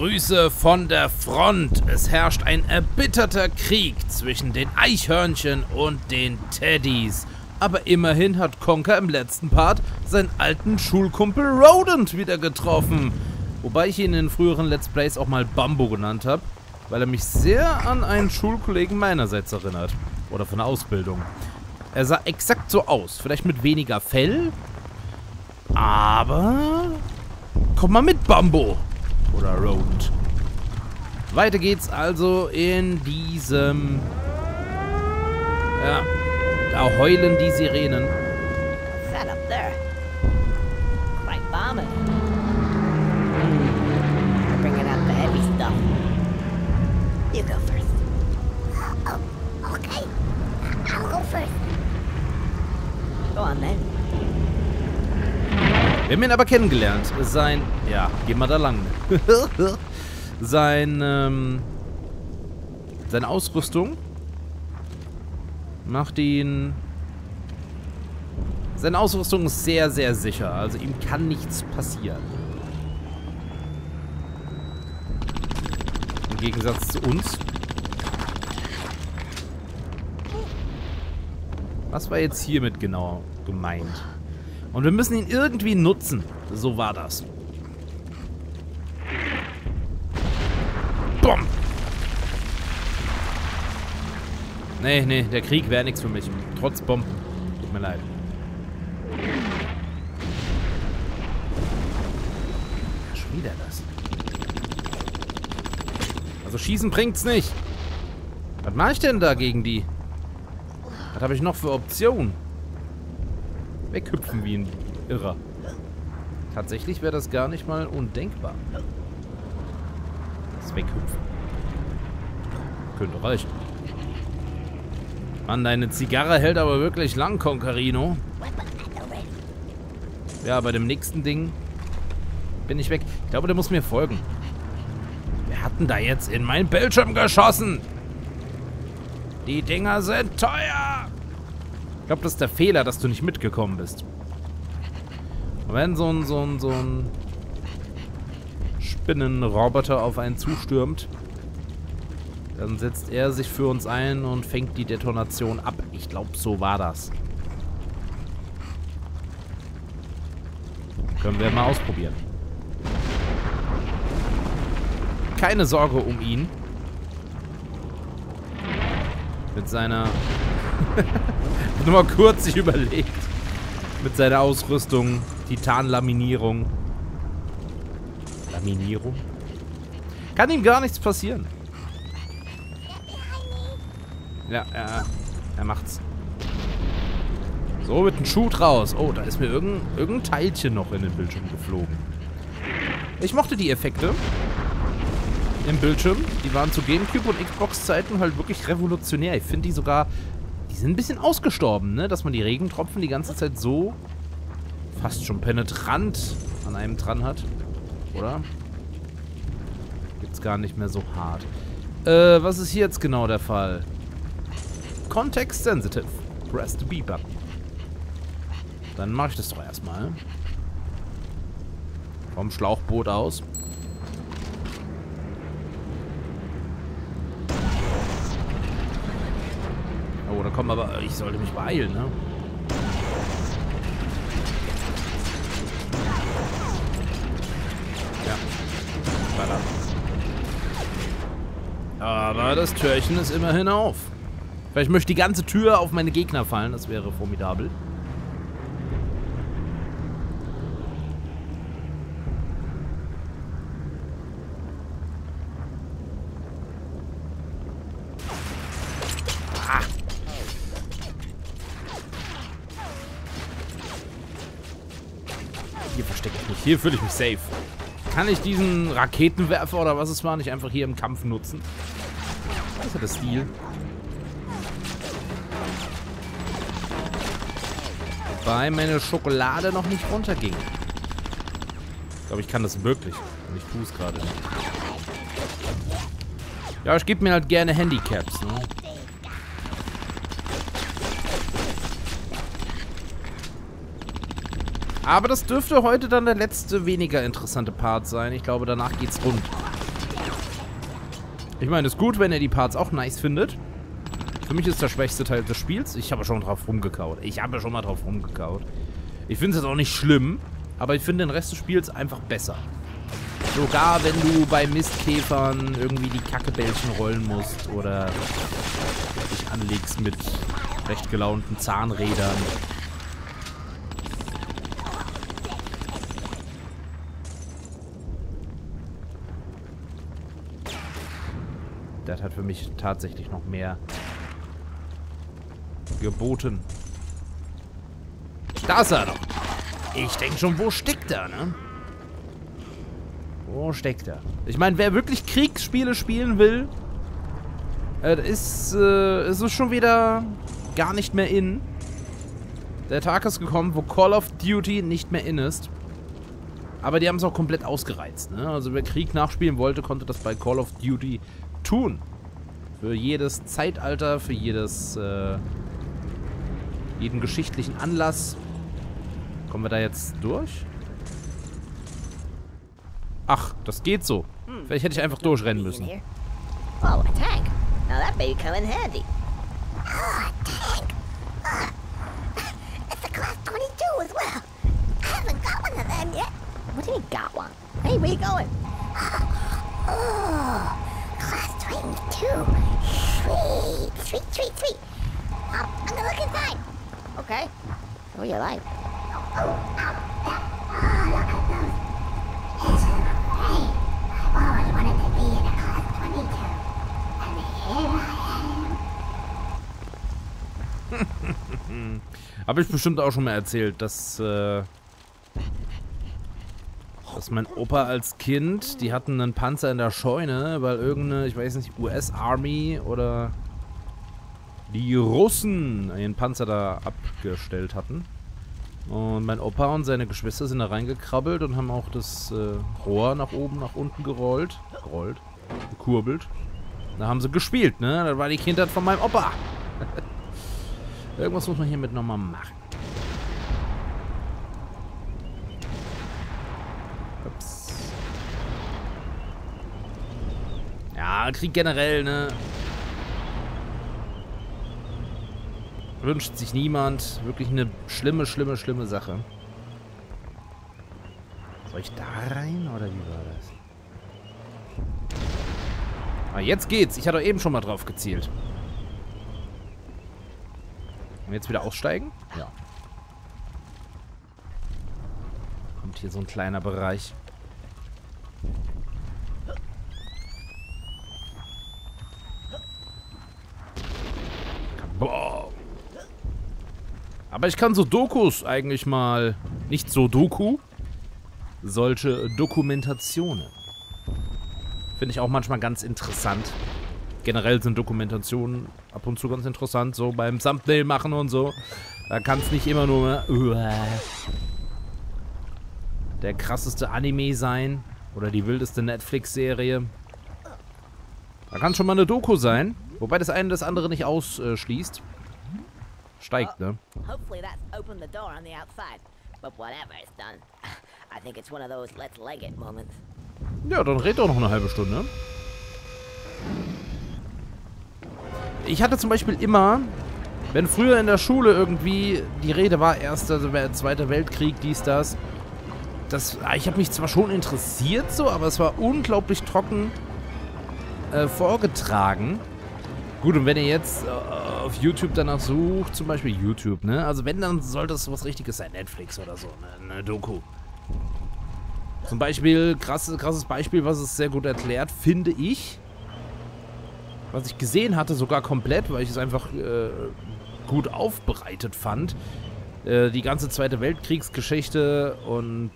Grüße von der Front. Es herrscht ein erbitterter Krieg zwischen den Eichhörnchen und den Teddys. Aber immerhin hat Conker im letzten Part seinen alten Schulkumpel Rodent wieder getroffen. Wobei ich ihn in den früheren Let's Plays auch mal Bamboo genannt habe, weil er mich sehr an einen Schulkollegen meinerseits erinnert. Oder von der Ausbildung. Er sah exakt so aus. Vielleicht mit weniger Fell. Aber... komm mal mit, Bamboo! Oder Rodent. Weiter geht's also in diesem... ja, da heulen die Sirenen. That up there. Quite bombing. They're bringing out the heavy stuff. You go first. Oh, okay. I'll go first. Go on then. Wir haben ihn aber kennengelernt. Sein... ja, geh mal da lang. Seine Ausrüstung macht ihn... seine Ausrüstung ist sehr, sehr sicher. Also ihm kann nichts passieren. Im Gegensatz zu uns. Was war jetzt hiermit genau gemeint? Und wir müssen ihn irgendwie nutzen. So war das. Bumm! Nee, der Krieg wäre nichts für mich. Trotz Bomben. Tut mir leid. Ja, schon wieder das. Also schießen bringt's nicht. Was mache ich denn da gegen die? Was habe ich noch für Optionen? Weghüpfen wie ein Irrer. Tatsächlich wäre das gar nicht mal undenkbar. Das Weghüpfen. Könnte reichen. Mann, deine Zigarre hält aber wirklich lang, Concarino. Ja, bei dem nächsten Ding bin ich weg. Ich glaube, der muss mir folgen. Wir hatten da jetzt in meinen Bildschirm geschossen. Die Dinger sind teuer. Ich glaube, das ist der Fehler, dass du nicht mitgekommen bist. Und wenn so ein Spinnenroboter auf einen zustürmt, dann setzt er sich für uns ein und fängt die Detonation ab. Ich glaube, so war das. Können wir mal ausprobieren. Keine Sorge um ihn. Mit seiner... nur mal kurz sich überlegt. Mit seiner Ausrüstung. Titanlaminierung. Laminierung? Kann ihm gar nichts passieren. Ja, er macht's. So, mit dem Shoot raus. Oh, da ist mir irgendein Teilchen noch in den Bildschirm geflogen. Ich mochte die Effekte im Bildschirm. Die waren zu Gamecube und Xbox-Zeiten halt wirklich revolutionär. Ich finde die sogar... die sind ein bisschen ausgestorben, ne? Dass man die Regentropfen die ganze Zeit so fast schon penetrant an einem dran hat. Oder? Gibt's gar nicht mehr so hart. Was ist hier jetzt genau der Fall? Context sensitive. Press the B-Button. Dann mache ich das doch erstmal. Vom Schlauchboot aus. Komm, aber ich sollte mich beeilen, ne? Ja. Ballern. Aber das Türchen ist immerhin auf. Vielleicht möchte die ganze Tür auf meine Gegner fallen. Das wäre formidabel. Hier fühle ich mich safe. Kann ich diesen Raketenwerfer oder was es war nicht einfach hier im Kampf nutzen? Das ist ja der Stil. Wobei meine Schokolade noch nicht runterging. Ich glaube, ich kann das wirklich. Und ich tue es gerade nicht. Ja, ich gebe mir halt gerne Handicaps, ne? Aber das dürfte heute dann der letzte, weniger interessante Part sein. Ich glaube, danach geht's rund. Ich meine, es ist gut, wenn ihr die Parts auch nice findet. Für mich ist der schwächste Teil des Spiels. Ich habe schon drauf rumgekaut. Ich finde es jetzt auch nicht schlimm, aber ich finde den Rest des Spiels einfach besser. Sogar wenn du bei Mistkäfern irgendwie die Kackebällchen rollen musst oder dich anlegst mit recht gelaunten Zahnrädern. Das hat für mich tatsächlich noch mehr geboten. Da ist er doch. Ich denke schon, wo steckt er, ne? Wo steckt er? Ich meine, wer wirklich Kriegsspiele spielen will, ist schon wieder gar nicht mehr in. Der Tag ist gekommen, wo Call of Duty nicht mehr in ist. Aber die haben es auch komplett ausgereizt, ne? Also wer Krieg nachspielen wollte, konnte das bei Call of Duty tun. Für jedes Zeitalter, für jedes, jeden geschichtlichen Anlass. Kommen wir da jetzt durch? Ach, das geht so. Vielleicht hätte ich einfach durchrennen müssen. Oh, a tank. Now that may come in handy. Oh, a tank. It's a class 22 as well. I haven't got one of them yet. What do you mean got one? Hey, where you going? Oh, class 22. Sweet, sweet, sweet, sweet. I'm gonna look inside. Okay. Oh, you're right. Habe ich bestimmt auch schon mal erzählt, dass mein Opa als Kind, die hatten einen Panzer in der Scheune, weil irgendeine, ich weiß nicht, US-Army oder die Russen einen Panzer da abgestellt hatten. Und mein Opa und seine Geschwister sind da reingekrabbelt und haben auch das Rohr nach oben, nach unten gerollt. Gekurbelt. Da haben sie gespielt, ne? Das war die Kindheit von meinem Opa. Irgendwas muss man hiermit nochmal machen. Ups. Ja, Krieg generell, ne? Wünscht sich niemand. Wirklich eine schlimme, schlimme, schlimme Sache. Soll ich da rein oder wie war das? Ah, jetzt geht's. Ich hatte eben schon mal drauf gezielt. Und jetzt wieder aussteigen? Ja. Kommt hier so ein kleiner Bereich. Boah. Aber ich kann so Dokus eigentlich mal... Nicht so Doku. Solche Dokumentationen. Finde ich auch manchmal ganz interessant. Generell sind Dokumentationen ab und zu ganz interessant, so beim Thumbnail machen und so. Da kann es nicht immer nur der krasseste Anime sein oder die wildeste Netflix-Serie. Da kann es schon mal eine Doku sein, wobei das eine das andere nicht ausschließt. Steigt, ne? Ja, dann red doch noch eine halbe Stunde. Ich hatte zum Beispiel immer, wenn früher in der Schule irgendwie die Rede war, Zweiter Weltkrieg, dies, das. Ich habe mich zwar schon interessiert so, aber es war unglaublich trocken vorgetragen. Gut, und wenn ihr jetzt auf YouTube danach sucht, zum Beispiel YouTube, ne? Also wenn, dann sollte es was Richtiges sein, Netflix oder so, eine Doku. Zum Beispiel, krasses Beispiel, was es sehr gut erklärt, finde ich. Was ich gesehen hatte, sogar komplett, weil ich es einfach gut aufbereitet fand. Die ganze Zweite Weltkriegsgeschichte und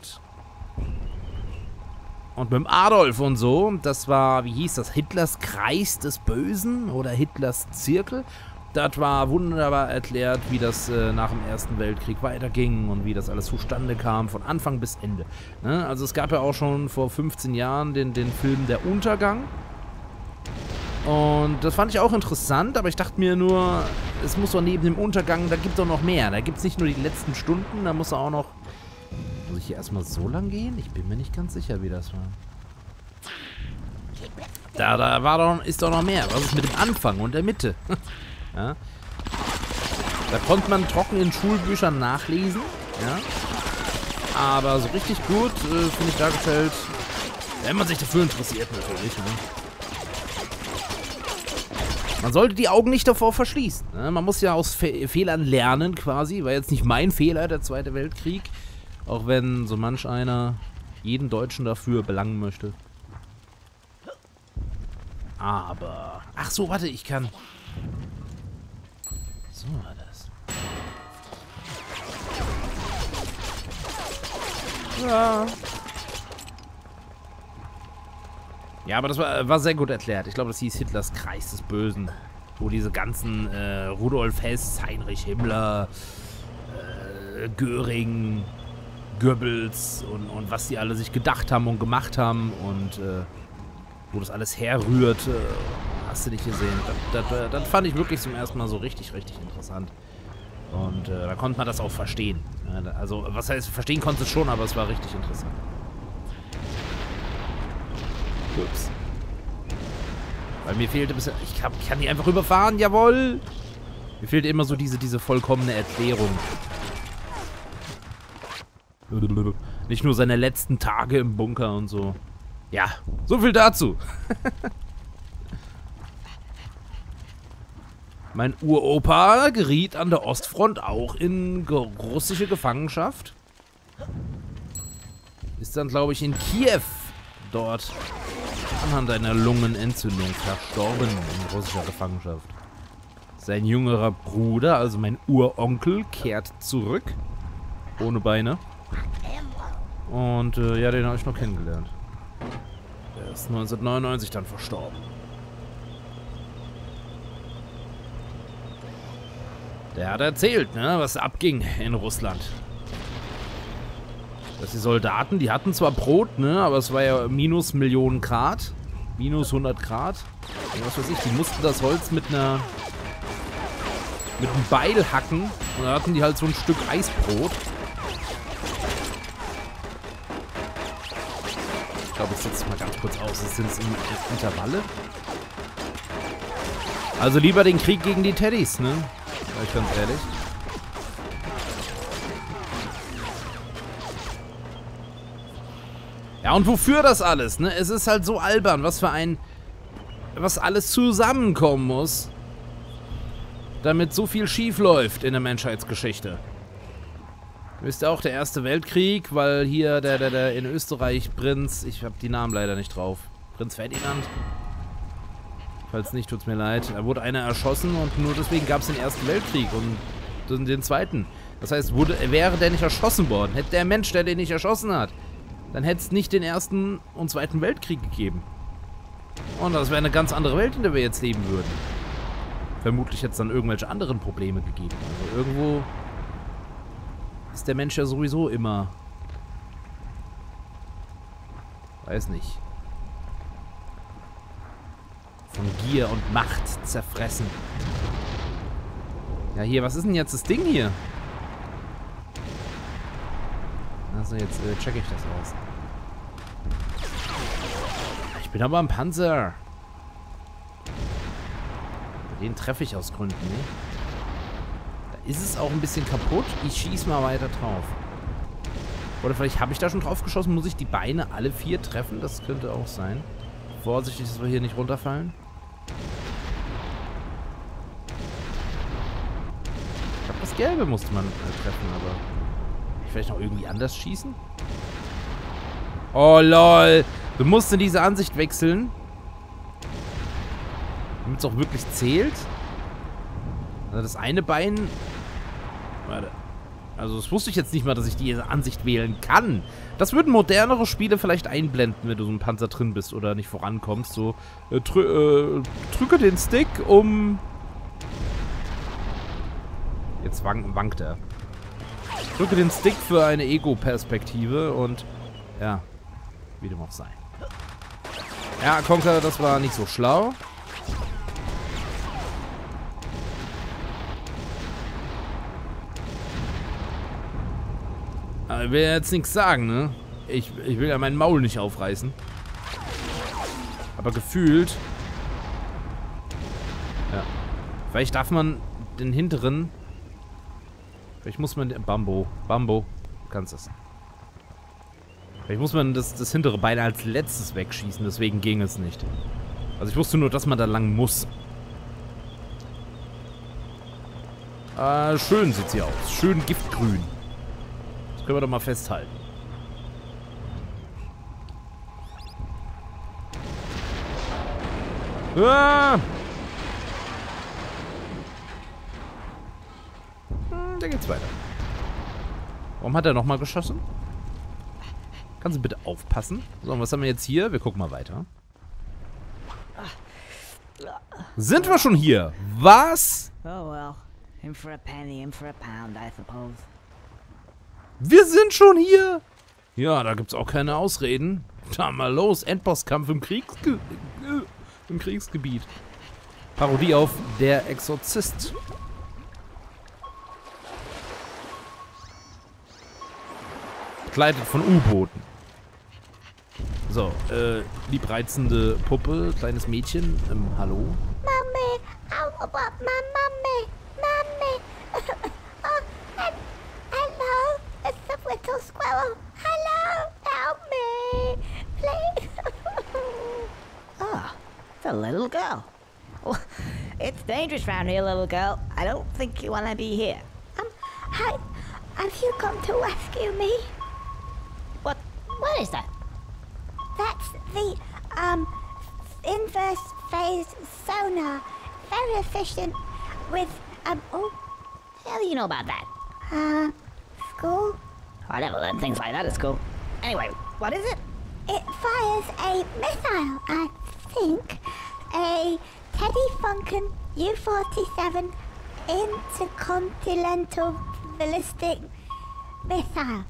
mit dem Adolf und so. Das war, wie hieß das? Hitlers Kreis des Bösen oder Hitlers Zirkel. Das war wunderbar erklärt, wie das nach dem Ersten Weltkrieg weiterging und wie das alles zustande kam, von Anfang bis Ende. Ne? Also es gab ja auch schon vor 15 Jahren den Film Der Untergang. Und das fand ich auch interessant, aber ich dachte mir nur, es muss doch neben dem Untergang, da gibt es doch noch mehr. Da gibt es nicht nur die letzten Stunden, da muss er auch noch... Muss ich hier erstmal so lang gehen? Ich bin mir nicht ganz sicher, wie das war. Da war doch, ist doch noch mehr. Was ist mit dem Anfang und der Mitte? Ja. Da konnte man trocken in Schulbüchern nachlesen. Ja. Aber so richtig gut finde ich dargestellt, wenn man sich dafür interessiert natürlich. Ne? Man sollte die Augen nicht davor verschließen. Ne? Man muss ja aus Fehlern lernen quasi. War jetzt nicht mein Fehler, der Zweite Weltkrieg. Auch wenn so manch einer jeden Deutschen dafür belangen möchte. Aber... Ach so, warte, ich kann... So war das. Ja. Ja, aber das war sehr gut erklärt. Ich glaube, das hieß Hitlers Kreis des Bösen. Wo diese ganzen Rudolf Hess, Heinrich Himmler, Göring, Goebbels und was die alle sich gedacht haben und gemacht haben und wo das alles herrührt, hast du nicht gesehen. Das fand ich wirklich zum ersten Mal so richtig interessant. Und da konnte man das auch verstehen. Also, was heißt, verstehen konnte es schon, aber es war richtig interessant. Ups. Weil mir fehlte bisher... Ich kann die einfach überfahren, jawohl! Mir fehlte immer so diese vollkommene Erklärung. Nicht nur seine letzten Tage im Bunker und so. Ja, so viel dazu. Mein Uropa geriet an der Ostfront auch in russische Gefangenschaft. Ist dann, glaube ich, in Kiew dort anhand einer Lungenentzündung verstorben in russischer Gefangenschaft. Sein jüngerer Bruder, also mein Uronkel, kehrt zurück. Ohne Beine. Und ja, den habe ich noch kennengelernt. Der ist 1999 dann verstorben. Der hat erzählt, ne, was abging in Russland. Dass die Soldaten, die hatten zwar Brot, ne, aber es war ja minus Millionen Grad. Minus 100 Grad. Und was weiß ich, die mussten das Holz mit einem Beil hacken. Und da hatten die halt so ein Stück Eisbrot. Ich glaube, ich setze es mal ganz kurz aus. Das sind Intervalle. Also lieber den Krieg gegen die Teddys, ne? Sag ich ganz ehrlich. Ja, und wofür das alles, ne? Es ist halt so albern, was alles zusammenkommen muss, damit so viel schief läuft in der Menschheitsgeschichte. Wisst ihr auch, der Erste Weltkrieg, weil hier der in Österreich Prinz, ich habe die Namen leider nicht drauf, Prinz Ferdinand, falls nicht, tut's mir leid, da wurde einer erschossen und nur deswegen gab es den Ersten Weltkrieg und den Zweiten. Das heißt, wäre der nicht erschossen worden, hätte der Mensch, der den nicht erschossen hat, dann hätte es nicht den Ersten und Zweiten Weltkrieg gegeben. Und das wäre eine ganz andere Welt, in der wir jetzt leben würden. Vermutlich hätte es dann irgendwelche anderen Probleme gegeben. Also irgendwo... ist der Mensch ja sowieso immer... weiß nicht. Von Gier und Macht zerfressen. Ja, hier, was ist denn jetzt das Ding hier? Also jetzt checke ich das aus. Ich bin aber am Panzer. Den treffe ich aus Gründen, ne? Ist es auch ein bisschen kaputt? Ich schieß mal weiter drauf. Oder vielleicht habe ich da schon drauf geschossen. Muss ich die Beine alle vier treffen? Das könnte auch sein. Vorsichtig, dass wir hier nicht runterfallen. Ich glaube, das Gelbe musste man treffen, aber... vielleicht noch irgendwie anders schießen? Oh, lol! Du musst in diese Ansicht wechseln. Damit es auch wirklich zählt. Also das eine Bein... warte. Also das wusste ich jetzt nicht mal, dass ich diese Ansicht wählen kann. Das würden modernere Spiele vielleicht einblenden, wenn du so im Panzer drin bist oder nicht vorankommst. So, drücke den Stick, um... jetzt wankt er. Drücke den Stick für eine Ego-Perspektive und... ja, wie dem auch sei. Ja, Conker, das war nicht so schlau. Ich will jetzt nichts sagen, ne? Ich will ja mein Maul nicht aufreißen. Aber gefühlt... Ja. Vielleicht darf man den hinteren... Vielleicht muss man... Bamboo. Bamboo. Du kannst das. Vielleicht muss man das hintere Bein als letztes wegschießen. Deswegen ging es nicht. Also ich wusste nur, dass man da lang muss. Schön sieht sie aus. Schön giftgrün. Das können wir doch mal festhalten. Ah! Hm, da geht's weiter. Warum hat er nochmal geschossen? Kannst du bitte aufpassen? So, und was haben wir jetzt hier? Wir gucken mal weiter. Sind wir schon hier? Was? Oh well. Him for a penny, him for a pound, I suppose. Wir sind schon hier! Ja, da gibt's auch keine Ausreden. Da mal los, Endbosskampf im Kriegsgebiet. Parodie auf Der Exorzist. Begleitet von U-Booten. So, liebreizende Puppe, kleines Mädchen. Hallo? Mami, how about my mommy? Mommy! Hello, it's the little squirrel. Hello, help me, please. Ah, it's a little girl. Well, it's dangerous round here, little girl. I don't think you want to be here. Hi, have you come to rescue me? What is that? That's the, inverse phase sonar. Very efficient with, oh. How do you know about that? School? I never learned things like that at school. Anyway, what is it? It fires a missile, I think. A Teddy Funken U-47 intercontinental ballistic missile.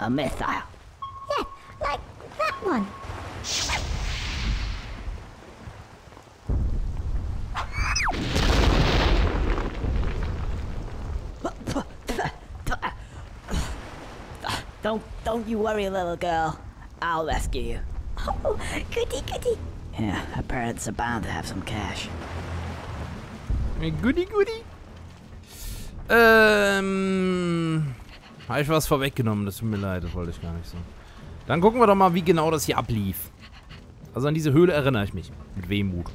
A missile? Yeah, like that one. Don't you worry, little girl. I'll rescue you. Oh, goody, goody. Yeah, her parents are bound to have some cash. Goody, goody. Habe ich was vorweggenommen? Das tut mir leid, das wollte ich gar nicht so. Dann gucken wir doch mal, wie genau das hier ablief. Also an diese Höhle erinnere ich mich. Mit Wehmut.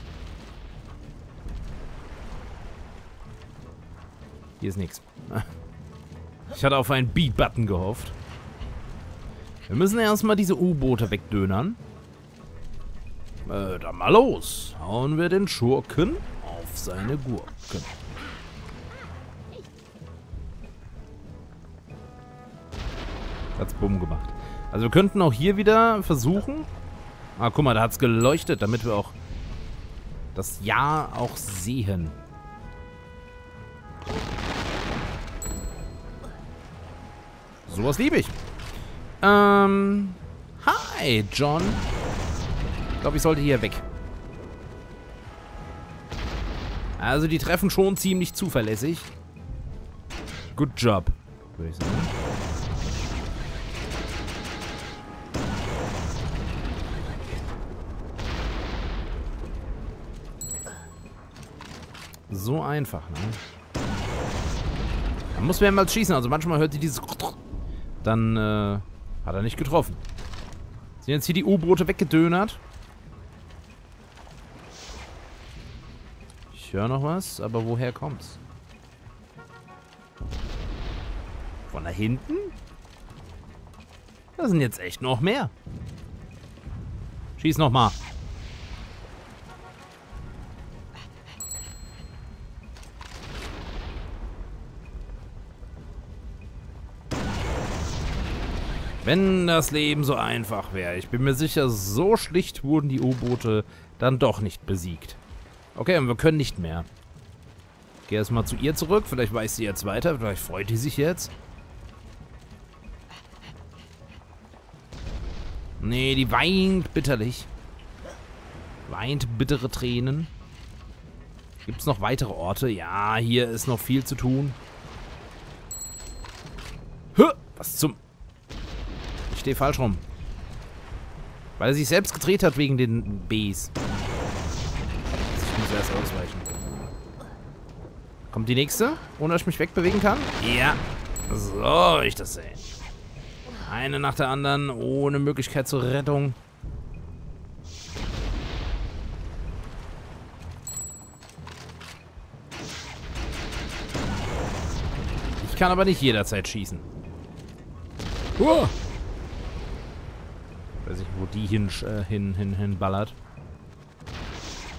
Hier ist nichts. Ich hatte auf einen Beat-Button gehofft. Wir müssen erstmal diese U-Boote wegdönern. Dann mal los. Hauen wir den Schurken auf seine Gurken. Hat's bumm gemacht. Also wir könnten auch hier wieder versuchen. Ah, guck mal, da hat's geleuchtet, damit wir auch das Ja auch sehen. Sowas liebe ich. Hi, John. Ich glaube, ich sollte hier weg. Also, die treffen schon ziemlich zuverlässig. Good job, würde ich sagen. So einfach, ne? Dann muss man ja mal schießen. Also, manchmal hört sie dieses... Dann, hat er nicht getroffen. Sind jetzt hier die U-Boote weggedönert? Ich höre noch was, aber woher kommt's? Von da hinten? Da sind jetzt echt noch mehr. Schieß nochmal. Wenn das Leben so einfach wäre. Ich bin mir sicher, so schlicht wurden die U-Boote dann doch nicht besiegt. Okay, und wir können nicht mehr. Ich gehe erstmal zu ihr zurück. Vielleicht weiß sie jetzt weiter. Vielleicht freut die sich jetzt. Nee, die weint bitterlich. Weint bittere Tränen. Gibt es noch weitere Orte? Ja, hier ist noch viel zu tun. Was zum... Ich stehe falsch rum. Weil er sich selbst gedreht hat wegen den Bs. Ich muss erst ausweichen. Kommt die nächste, ohne dass ich mich wegbewegen kann? Ja. So, ich das sehe. Eine nach der anderen, ohne Möglichkeit zur Rettung. Ich kann aber nicht jederzeit schießen. Weiß nicht, wo die hinballert.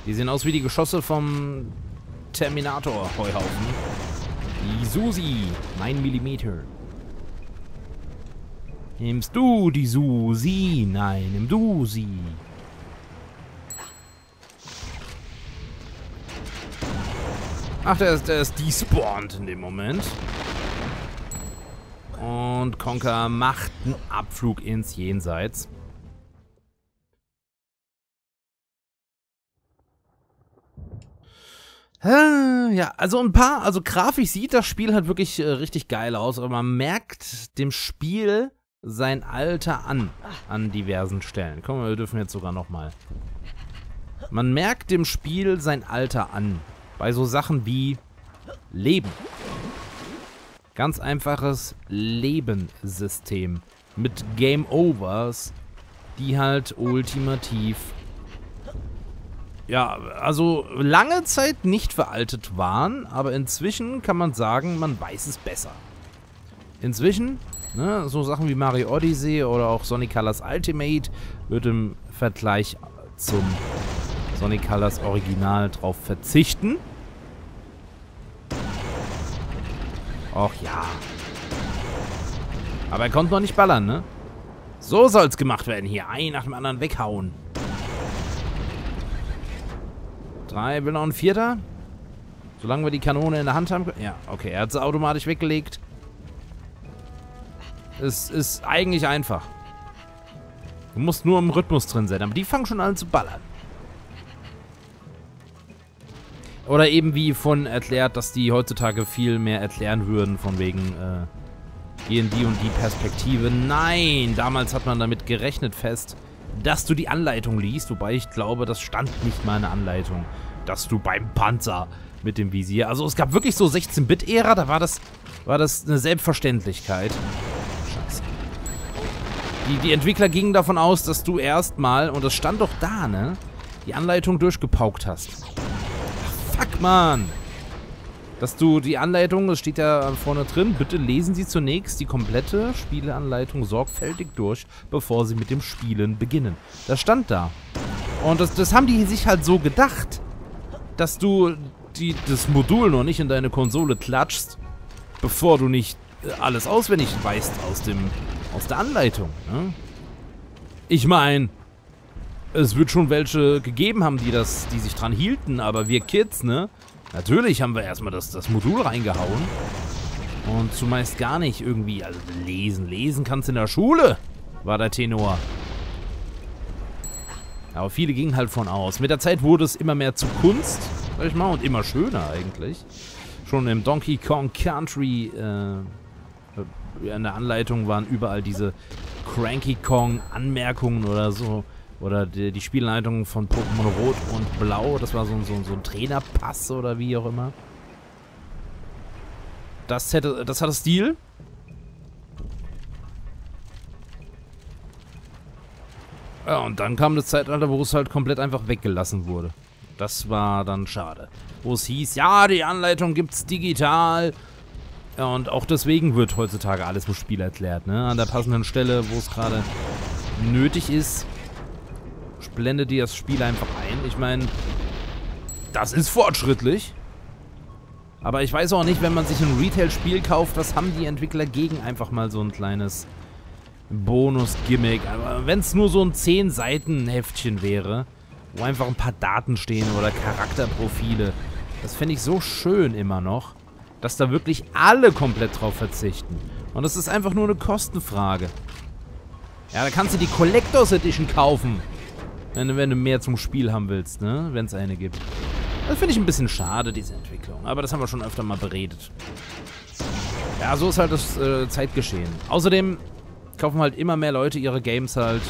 Die sehen aus wie die Geschosse vom Terminator-Heuhaufen. Die Susi, 9mm. Nimmst du die Susi? Nein, nimm du sie. Ach, der ist despawned in dem Moment. Und Conker macht einen Abflug ins Jenseits. Ja, also grafisch sieht das Spiel halt wirklich richtig geil aus, aber man merkt dem Spiel sein Alter an diversen Stellen. Komm, wir dürfen jetzt sogar nochmal. Man merkt dem Spiel sein Alter an, bei so Sachen wie Leben. Ganz einfaches Lebenssystem mit Game Overs, die halt ultimativ... Ja, also lange Zeit nicht veraltet waren, aber inzwischen kann man sagen, man weiß es besser. Inzwischen, ne, so Sachen wie Mario Odyssey oder auch Sonic Colors Ultimate wird im Vergleich zum Sonic Colors Original drauf verzichten. Och ja. Aber er konnte noch nicht ballern, ne? So soll's gemacht werden hier. Ein nach dem anderen weghauen. Will noch ein vierter? Solange wir die Kanone in der Hand haben können. Ja, okay, er hat sie automatisch weggelegt. Es ist eigentlich einfach. Du musst nur im Rhythmus drin sein, aber die fangen schon an zu ballern. Oder eben wie von erklärt, dass die heutzutage viel mehr erklären würden, von wegen hier in die und die Perspektive. Nein, damals hat man damit gerechnet fest, dass du die Anleitung liest, wobei ich glaube, das stand nicht mal eine Anleitung, dass du beim Panzer mit dem Visier, also es gab wirklich so 16-Bit-Ära, da war das eine Selbstverständlichkeit. Scheiße. Die Entwickler gingen davon aus, dass du erstmal, und das stand doch da, ne, die Anleitung durchgepaukt hast. Ach, fuck, man! Dass du die Anleitung, das steht ja vorne drin, bitte lesen Sie zunächst die komplette Spieleanleitung sorgfältig durch, bevor Sie mit dem Spielen beginnen. Das stand da. Und das haben die sich halt so gedacht, dass du das Modul noch nicht in deine Konsole klatschst, bevor du nicht alles auswendig weißt aus der Anleitung. Ne? Ich meine, es wird schon welche gegeben haben, die sich dran hielten, aber wir Kids, ne? Natürlich haben wir erstmal das Modul reingehauen und zumeist gar nicht irgendwie, also lesen kannst du in der Schule, war der Tenor. Aber viele gingen halt von aus. Mit der Zeit wurde es immer mehr zu Kunst, sag ich mal, und immer schöner eigentlich. Schon im Donkey Kong Country, in der Anleitung waren überall diese Cranky Kong Anmerkungen oder so. Oder die Spielleitung von Pokémon Rot und Blau. Das war so ein Trainerpass oder wie auch immer. Das hatte Stil. Ja, und dann kam das Zeitalter, wo es halt komplett einfach weggelassen wurde. Das war dann schade. Wo es hieß, ja, die Anleitung gibt's digital. Ja, und auch deswegen wird heutzutage alles im Spiel erklärt, ne? An der passenden Stelle, wo es gerade nötig ist. Blende dir das Spiel einfach ein. Ich meine, das ist fortschrittlich. Aber ich weiß auch nicht, wenn man sich ein Retail-Spiel kauft, was haben die Entwickler gegen einfach mal so ein kleines Bonus-Gimmick. Aber wenn es nur so ein 10-Seiten-Heftchen wäre, wo einfach ein paar Daten stehen oder Charakterprofile, das fände ich so schön immer noch, dass da wirklich alle komplett drauf verzichten. Und das ist einfach nur eine Kostenfrage. Ja, da kannst du die Collectors Edition kaufen. Wenn du mehr zum Spiel haben willst, ne? Wenn es eine gibt. Das finde ich ein bisschen schade, diese Entwicklung. Aber das haben wir schon öfter mal beredet. Ja, so ist halt das Zeitgeschehen. Außerdem kaufen halt immer mehr Leute ihre Games halt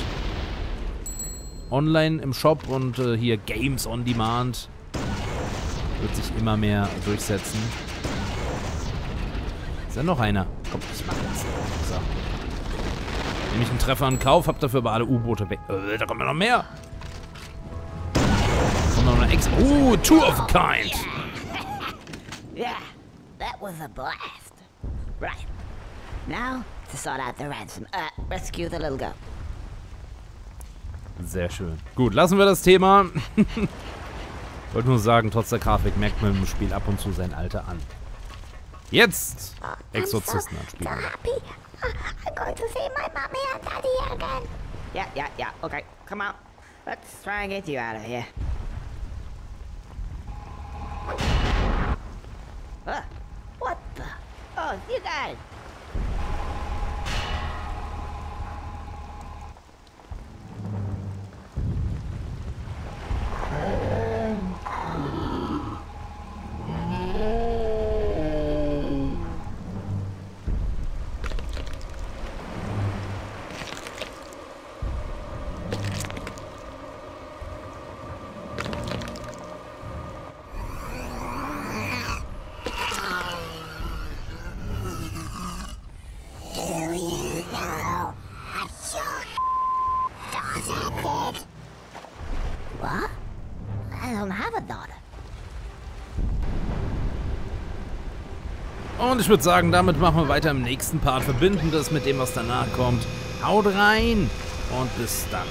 online im Shop und hier Games on Demand wird sich immer mehr durchsetzen. Ist da noch einer? Komm, ich mach jetzt. So. Nehme ich einen Treffer in Kauf, hab dafür aber alle U-Boote weg. Da kommen ja noch mehr. Da kommt noch eine Expo. Two of a kind. Yeah, that was a blast. Right. Now to sort out the ransom. Rescue the little girl. Sehr schön. Gut, lassen wir das Thema. Ich wollte nur sagen, trotz der Grafik merkt man im Spiel ab und zu sein Alter an. Jetzt! Exorzisten anspielen. I'm going to see my mommy and daddy again. Yeah. Okay, come on. Let's try and get you out of here. What the? Oh, you guys. Und ich würde sagen, damit machen wir weiter im nächsten Part. Verbinden das mit dem, was danach kommt. Haut rein und bis dann.